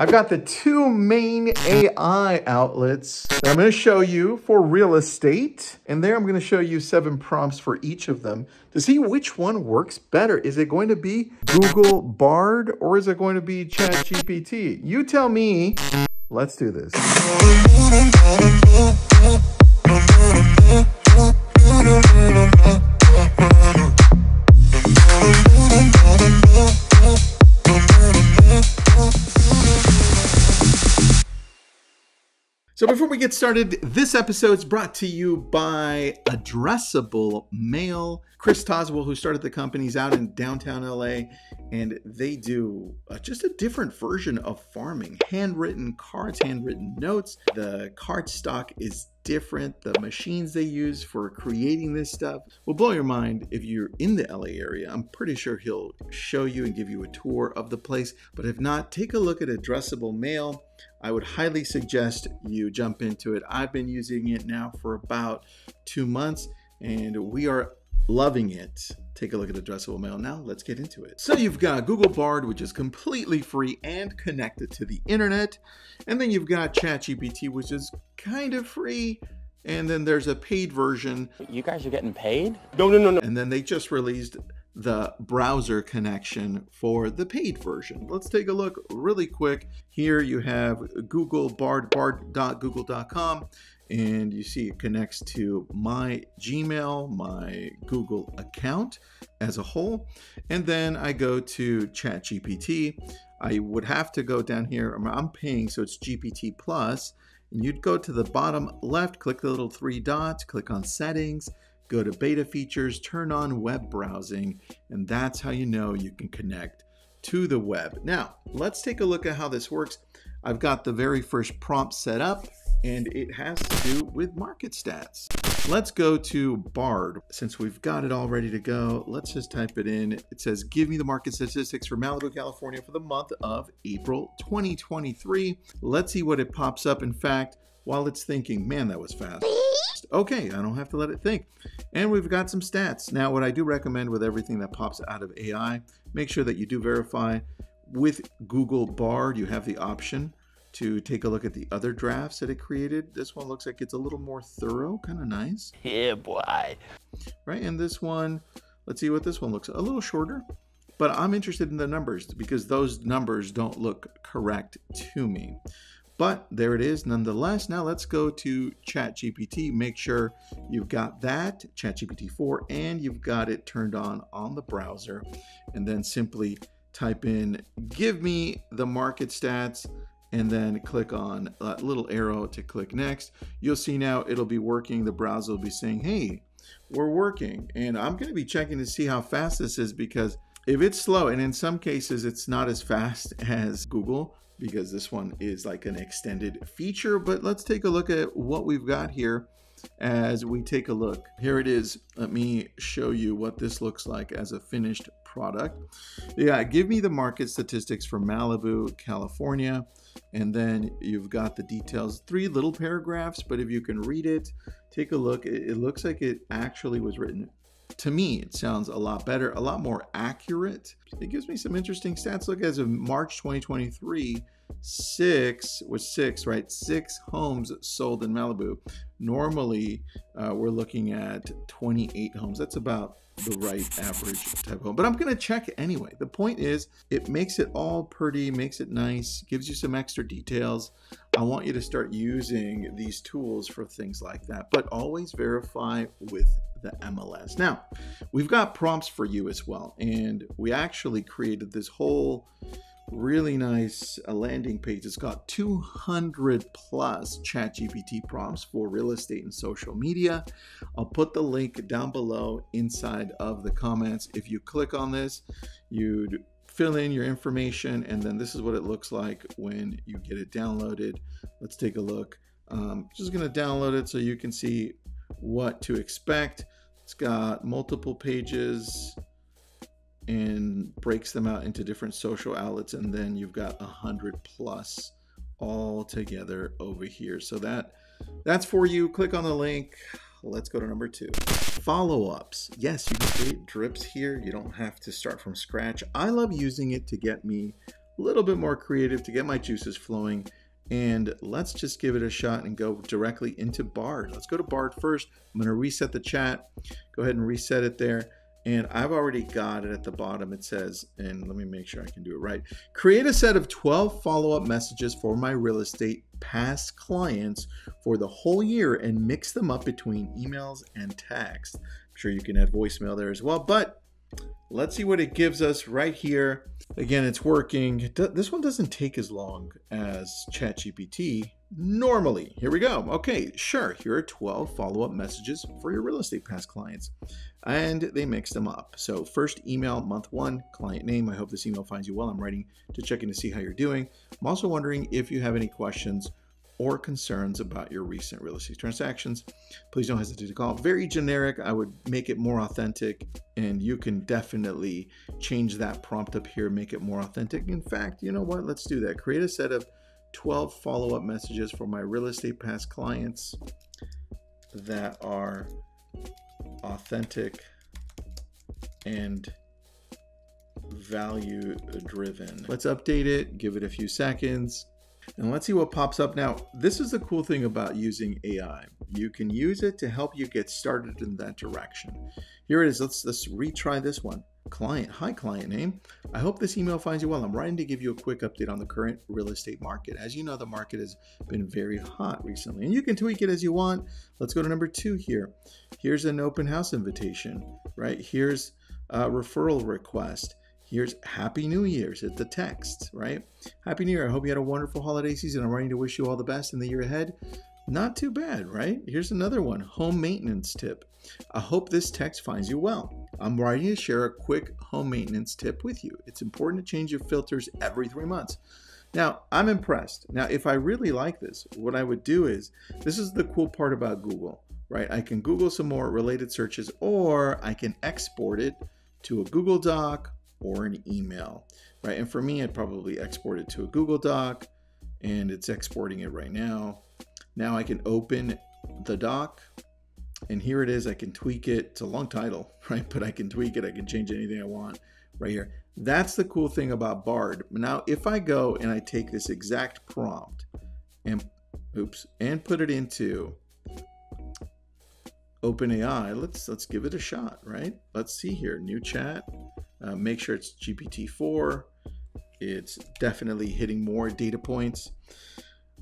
I've got the two main AI outlets that I'm going to show you for real estate. And there I'm going to show you 7 prompts for each of them to see which one works better. Is it going to be Google Bard or is it going to be ChatGPT? You tell me. Let's do this. So before we get started, this episode is brought to you by Addressable Mail. Chris Tazewell, who started the company, is out in downtown LA, and they do just a different version of farming. Handwritten cards, handwritten notes. The cardstock is different. The machines they use for creating this stuff will blow your mind if you're in the LA area. I'm pretty sure he'll show you and give you a tour of the place. But if not, take a look at Addressable Mail. I would highly suggest you jump into it. I've been using it now for about 2 months and we are loving it. Take a look at Addressable Mail now. Let's get into it. So you've got Google Bard, which is completely free and connected to the internet. And then you've got ChatGPT, which is kind of free. And then there's a paid version. You guys are getting paid? No. And then they just released the browser connection for the paid version. Let's take a look really quick. Here you have Google Bard, bard.google.com, and you see it connects to my Gmail, my Google account as a whole. And then I go to ChatGPT. I would have to go down here. I'm paying, so it's GPT Plus. And you'd go to the bottom left, click the little 3 dots, click on settings, go to beta features, turn on web browsing, and that's how you know you can connect to the web. Now, let's take a look at how this works. I've got the very first prompt set up, and it has to do with market stats. Let's go to Bard. Since we've got it all ready to go, let's just type it in. It says, give me the market statistics for Malibu, California for the month of April 2023. Let's see what it pops up. In fact, while it's thinking, man, that was fast. Okay, I don't have to let it think. And we've got some stats. Now, what I do recommend with everything that pops out of AI, make sure that you do verify. With Google Bard, you have the option to take a look at the other drafts that it created. This one looks like it's a little more thorough, kind of nice. Yeah, boy. Right, and this one, let's see what this one looks like. A little shorter, but I'm interested in the numbers because those numbers don't look correct to me. But there it is nonetheless. Now let's go to ChatGPT. Make sure you've got that, ChatGPT 4, and you've got it turned on the browser. And then simply type in, give me the market stats, and then click on that little arrow to click next. You'll see now it'll be working. The browser will be saying, hey, we're working. And I'm gonna be checking to see how fast this is because if it's slow, and in some cases it's not as fast as Google, because this one is like an extended feature, but let's take a look at what we've got here as we take a look. Here it is. Let me show you what this looks like as a finished product. Yeah, give me the market statistics for Malibu, California, and then you've got the details, 3 little paragraphs, but if you can read it, take a look. It looks like it actually was written. To me, it sounds a lot better, a lot more accurate. It gives me some interesting stats. Look, as of March 2023, 6 homes sold in Malibu. Normally, we're looking at 28 homes. That's about the right average type home, but I'm gonna check anyway. The point is, it makes it all pretty, makes it nice, gives you some extra details. I want you to start using these tools for things like that, but always verify with the MLS. Now, we've got prompts for you as well, and we actually created this whole really nice landing page. It's got 200 plus ChatGPT prompts for real estate and social media. I'll put the link down below inside of the comments. If you click on this, you'd fill in your information, and then this is what it looks like when you get it downloaded. Let's take a look. Just gonna download it so you can see what to expect. It's got multiple pages and breaks them out into different social outlets, and then you've got 100 plus all together over here. So that's for you. Click on the link. Let's go to number 2. Follow-ups. Yes, you can create drips here. You don't have to start from scratch. I love using it to get me a little bit more creative to get my juices flowing. And let's just give it a shot and go directly into Bard. Let's go to Bard first. I'm going to reset the chat. Go ahead and reset it there. And I've already got it at the bottom. It says, and let me make sure I can do it right. Create a set of 12 follow-up messages for my real estate past clients for the whole year and mix them up between emails and text. I'm sure you can add voicemail there as well, but let's see what it gives us right here. Again, it's working. This one doesn't take as long as ChatGPT normally. Here we go. Okay, sure. Here are 12 follow-up messages for your real estate past clients. And they mix them up. So first email, month 1, client name. I hope this email finds you well. I'm writing to check in to see how you're doing. I'm also wondering if you have any questions or concerns about your recent real estate transactions. Please don't hesitate to call. Very generic. I would make it more authentic, and you can definitely change that prompt up here, make it more authentic. In fact, you know what? Let's do that. Create a set of 12 follow-up messages for my real estate past clients that are authentic and value driven. Let's update it, give it a few seconds, and let's see what pops up. Now, this is the cool thing about using AI. You can use it to help you get started in that direction. Here it is. Let's retry this one. Client, hi, client name. I hope this email finds you well. I'm writing to give you a quick update on the current real estate market. As you know, the market has been very hot recently, and you can tweak it as you want. Let's go to number 2 here. Here's an open house invitation, right? Here's a referral request. Here's Happy New Year's. Hit the text, right? Happy New Year. I hope you had a wonderful holiday season. I'm writing to wish you all the best in the year ahead. Not too bad, right? Here's another one, home maintenance tip. I hope this text finds you well. I'm writing to share a quick home maintenance tip with you. It's important to change your filters every 3 months. Now, I'm impressed. Now, if I really like this, what I would do is, this is the cool part about Google, right? I can Google some more related searches, or I can export it to a Google Doc or an email, right? And for me, I'd probably export it to a Google Doc, and it's exporting it right now. Now I can open the doc, and here it is. I can tweak it. It's a long title, right? But I can tweak it. I can change anything I want right here. That's the cool thing about Bard. Now, if I go and I take this exact prompt and, oops, and put it into OpenAI, let's give it a shot, right? Let's see here. New chat. Make sure it's GPT-4. It's definitely hitting more data points.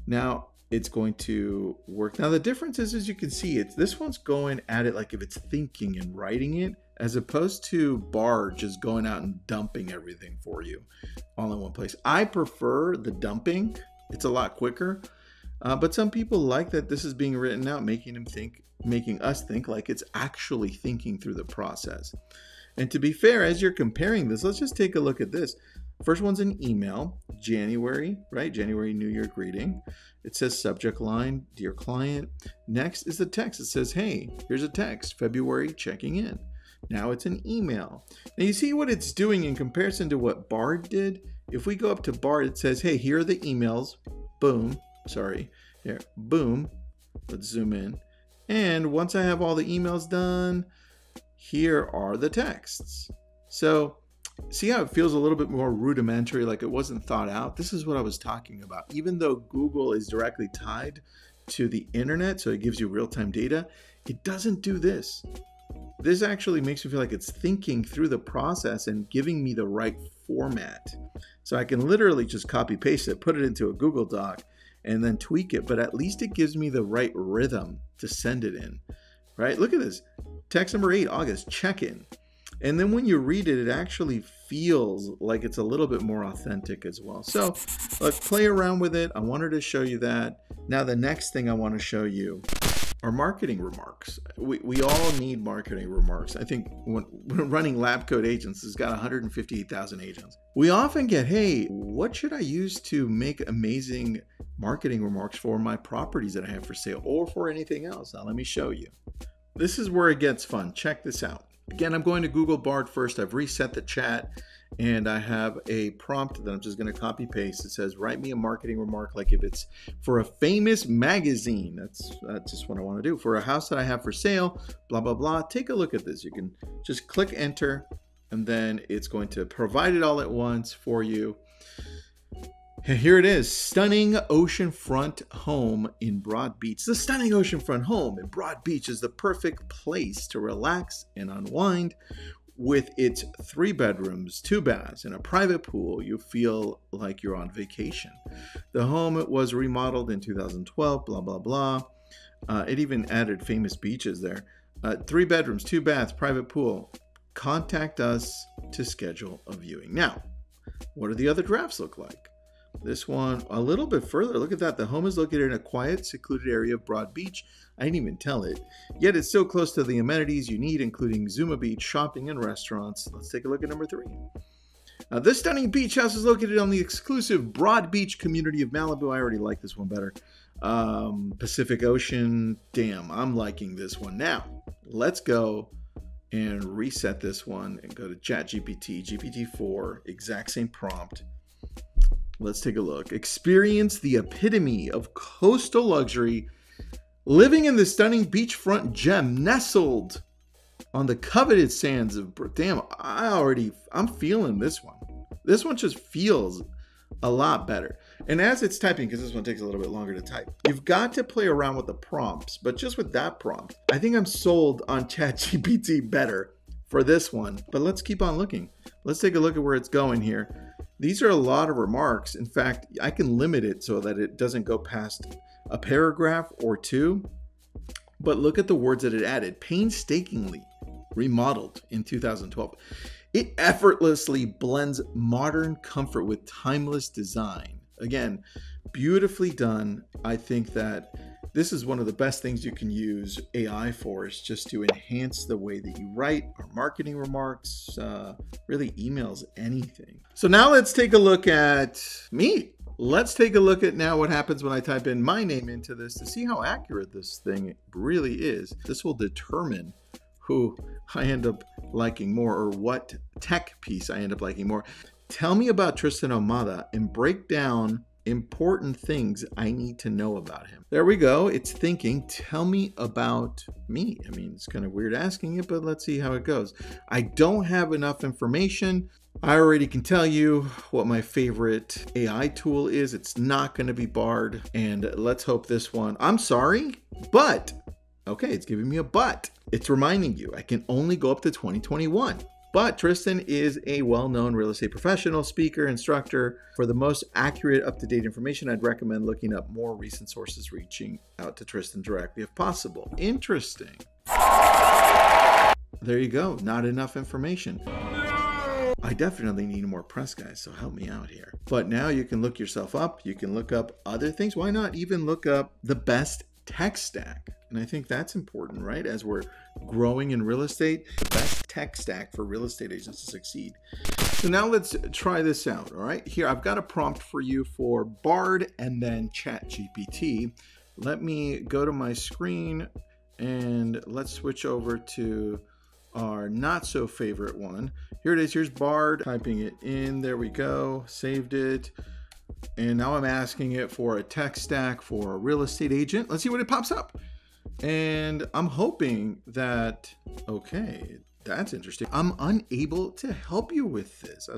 Now, it's going to work. Now, the difference is, as you can see, it's this one's going at it like if it's thinking and writing it, as opposed to Bard just going out and dumping everything for you all in one place. I prefer the dumping. It's a lot quicker, but some people like that this is being written out, making them think, making us think like it's actually thinking through the process. And to be fair, as you're comparing this, let's just take a look at this. First one's an email, January, right? January New Year greeting. It says subject line, dear client. Next is the text. It says, hey, here's a text, February checking in. Now it's an email. Now you see what it's doing in comparison to what Bard did. If we go up to Bard, it says, hey, here are the emails. Boom, sorry, here, boom. Let's zoom in. And once I have all the emails done, here are the texts. So, see how it feels a little bit more rudimentary, like it wasn't thought out? This is what I was talking about. Even though Google is directly tied to the internet, so it gives you real-time data, it doesn't do this. This actually makes me feel like it's thinking through the process and giving me the right format. So I can literally just copy paste it, put it into a Google Doc, and then tweak it, but at least it gives me the right rhythm to send it in, right? Look at this. Text number 8, August, check-in. And then when you read it, it actually feels like it's a little bit more authentic as well. So let's play around with it. I wanted to show you that. Now, the next thing I want to show you are marketing remarks. We all need marketing remarks. I think when running LabCode agents, it's got 158,000 agents. We often get, hey, what should I use to make amazing marketing remarks for my properties that I have for sale or for anything else? Now, let me show you. This is where it gets fun. Check this out. Again, I'm going to Google Bard first. I've reset the chat, and I have a prompt that I'm just going to copy paste. It says, write me a marketing remark like if it's for a famous magazine. That's just what I want to do. For a house that I have for sale, blah, blah, blah. Take a look at this. You can just click enter, and then it's going to provide it all at once for you. Here it is, stunning oceanfront home in Broad Beach. The stunning oceanfront home in Broad Beach is the perfect place to relax and unwind. With its 3 bedrooms, 2 baths, and a private pool, you feel like you're on vacation. The home was remodeled in 2012, blah, blah, blah. It even added famous beaches there. 3 bedrooms, 2 baths, private pool. Contact us to schedule a viewing. Now, what do the other drafts look like? This one a little bit further. Look at that. The home is located in a quiet, secluded area of Broad Beach. I didn't even tell it. Yet it's so close to the amenities you need, including Zuma Beach, shopping, and restaurants. Let's take a look at number 3. This stunning beach house is located on the exclusive Broad Beach community of Malibu. I already like this one better. Pacific Ocean. Damn, I'm liking this one. Now, let's go and reset this one and go to ChatGPT, GPT-4, exact same prompt. Let's take a look. Experience the epitome of coastal luxury, living in the stunning beachfront gem nestled on the coveted sands of... Damn, I'm feeling this one. This one just feels a lot better. And as it's typing, because this one takes a little bit longer to type, you've got to play around with the prompts, but just with that prompt, I think I'm sold on ChatGPT better for this one, but let's keep on looking. Let's take a look at where it's going here. These are a lot of remarks. In fact, I can limit it so that it doesn't go past a paragraph or two. But look at the words that it added. Painstakingly remodeled in 2012. It effortlessly blends modern comfort with timeless design. Again, beautifully done. I think that this is one of the best things you can use AI for, is just to enhance the way that you write or marketing remarks, really emails, anything. So now let's take a look at me. Let's take a look at now what happens when I type in my name into this to see how accurate this thing really is. This will determine who I end up liking more, or what tech piece I end up liking more. Tell me about Tristan Ahumada and break down important things I need to know about him. There we go. It's thinking, tell me about me. I mean, it's kind of weird asking it, but let's see how it goes. I don't have enough information. I already can tell you what my favorite AI tool is. It's not going to be Bard. And let's hope this one, I'm sorry, but, okay, it's giving me a but. It's reminding you, I can only go up to 2021. But Tristan is a well-known real estate professional, speaker, instructor. For the most accurate, up-to-date information, I'd recommend looking up more recent sources, reaching out to Tristan directly if possible. Interesting. There you go. Not enough information. I definitely need more press, guys, so help me out here. But now you can look yourself up. You can look up other things. Why not even look up the best tech stack? And I think that's important, right? As we're growing in real estate, the best tech stack for real estate agents to succeed. So now let's try this out, all right? Here, I've got a prompt for you for Bard and then ChatGPT. Let me go to my screen and let's switch over to our not so favorite one. Here it is, here's Bard, typing it in, there we go, saved it. And now I'm asking it for a tech stack for a real estate agent. Let's see what it pops up. And I'm hoping that, okay, that's interesting. I'm unable to help you with this.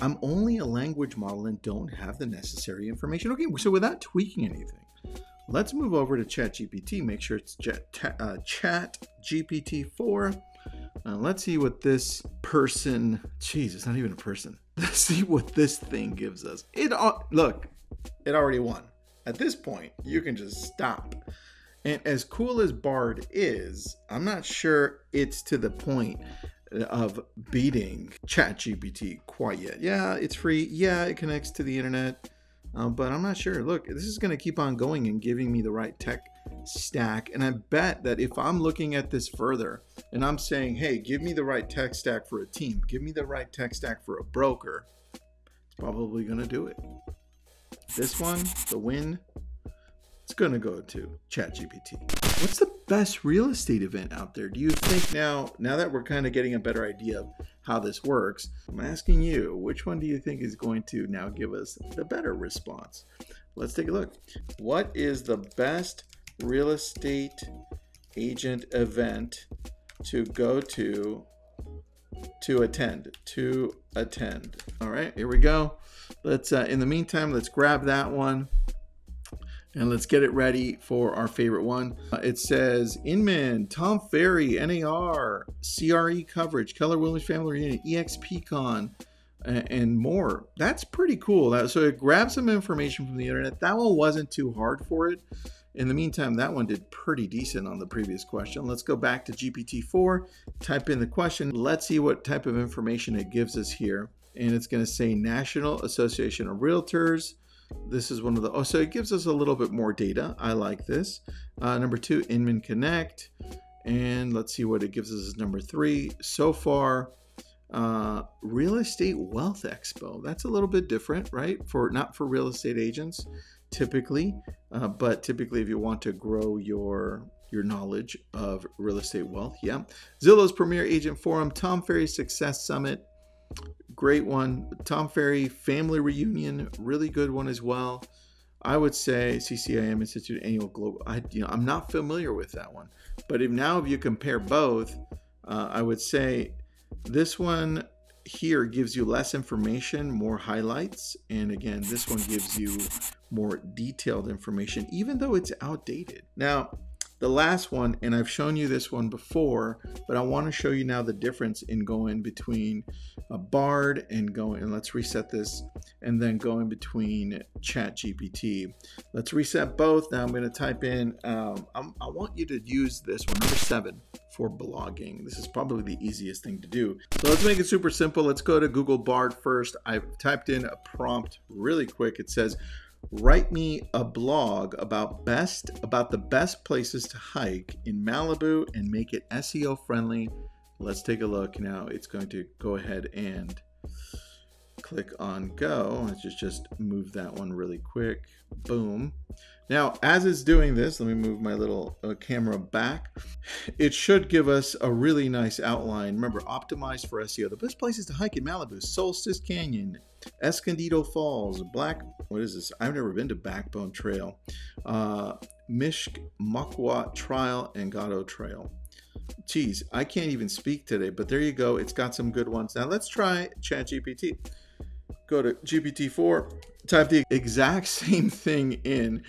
I'm only a language model and don't have the necessary information. Okay, so without tweaking anything, let's move over to ChatGPT, make sure it's ChatGPT4. And let's see what this person, geez, it's not even a person. Let's see what this thing gives us. Look, it already won. At this point, you can just stop. And as cool as Bard is, I'm not sure it's to the point of beating ChatGPT quite yet. Yeah, it's free. Yeah, it connects to the internet, but I'm not sure. Look, this is going to keep on going and giving me the right tech stack. And I bet that if I'm looking at this further and I'm saying, hey, give me the right tech stack for a team, give me the right tech stack for a broker, it's probably going to do it. This one, the win, it's going to go to ChatGPT. What's the best real estate event out there? Do you think now that we're kind of getting a better idea of how this works, I'm asking you, which one do you think is going to now give us the better response? Let's take a look. What is the best real estate agent event to go to attend? All right, here we go. let's in the meantime, let's grab that one and let's get it ready for our favorite one. It says Inman, Tom Ferry, NAR, CRE coverage, Keller Williams Family Reunion, EXPCon, and more. That's pretty cool. So it grabs some information from the internet. That one wasn't too hard for it. In the meantime, that one did pretty decent on the previous question. Let's go back to GPT-4, type in the question. Let's see what type of information it gives us here. And it's gonna say National Association of Realtors. This is one of the, oh, so it gives us a little bit more data. I like this. Number two, Inman Connect. And let's see what it gives us as number three. So far, Real Estate Wealth Expo. That's a little bit different, right? Not for real estate agents typically, but typically if you want to grow your knowledge of real estate wealth, yeah. Zillow's Premier Agent Forum, Tom Ferry Success Summit. Great one. Tom Ferry Family Reunion, really good one as well. I would say CCIM Institute Annual Global. I'm not familiar with that one, but if you compare both, I would say this one here gives you less information, more highlights, and again, this one gives you more detailed information, even though it's outdated. Now, the last one, and I've shown you this one before, but I want to show you now the difference in going between a Bard and let's reset this, and then going between ChatGPT. Let's reset both. Now I'm going to type in, I want you to use this one, number 7, for blogging. This is probably the easiest thing to do. So let's make it super simple. Let's go to Google Bard first. I've typed in a prompt really quick. It says, write me a blog about the best places to hike in Malibu and make it SEO friendly. Let's take a look. Now it's going to go ahead and click on go. Let's just move that one really quick. Boom. Now, as it's doing this, let me move my little camera back. It should give us a really nice outline. Remember, optimized for SEO. The best places to hike in Malibu, Solstice Canyon, Escondido Falls, what is this? I've never been to Backbone Trail, Mishk Mokwa Trail, and Gato Trail. Geez, I can't even speak today, but there you go. It's got some good ones. Now let's try ChatGPT. Go to GPT-4, type the exact same thing in,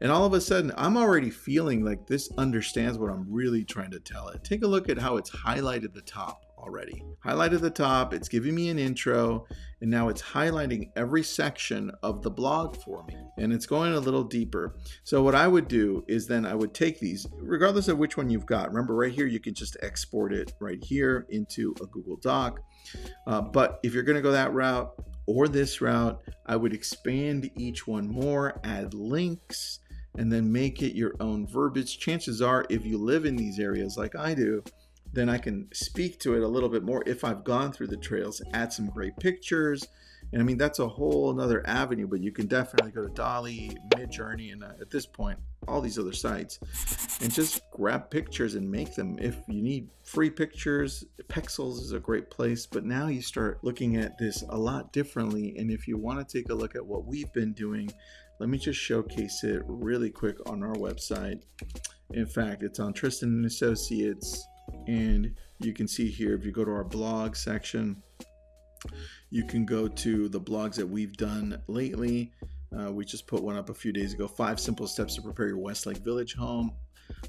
and all of a sudden I'm already feeling like this understands what I'm really trying to tell it. Take a look at how it's highlighted the top already. Highlighted the top, it's giving me an intro, and now it's highlighting every section of the blog for me, and it's going a little deeper. So what I would do is then I would take these, regardless of which one you've got. Remember, right here, you can just export it right here into a Google Doc. But if you're going to go that route or this route, I would expand each one more, add links, and then make it your own verbiage. Chances are, if you live in these areas like I do, then I can speak to it a little bit more if I've gone through the trails, add some great pictures. And I mean, that's a whole nother avenue, but you can definitely go to Dolly, Midjourney, and at this point, all these other sites, and just grab pictures and make them. If you need free pictures, Pexels is a great place, but now you start looking at this a lot differently. And if you want to take a look at what we've been doing, let me just showcase it really quick on our website. In fact, it's on Tristan and Associates, and you can see here, if you go to our blog section, you can go to the blogs that we've done lately. We just put one up a few days ago. 5 simple steps to prepare your Westlake Village home,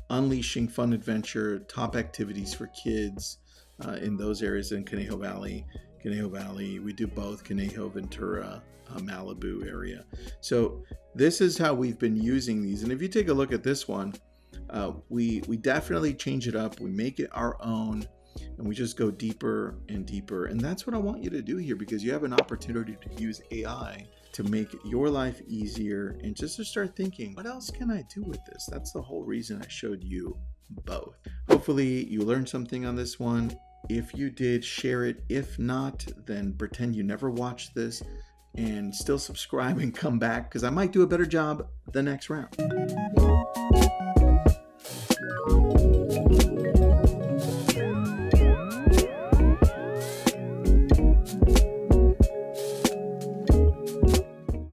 unleashing fun adventure, top activities for kids in those areas in Conejo Valley. We do both Conejo, Ventura, Malibu area. So this is how we've been using these. And if you take a look at this one, we definitely change it up. We make it our own. And we just go deeper and deeper. And that's what I want you to do here, because you have an opportunity to use AI to make your life easier and just to start thinking, what else can I do with this? That's the whole reason I showed you both. Hopefully you learned something on this one. If you did, share it. If not, then pretend you never watched this and still subscribe and come back, because I might do a better job the next round.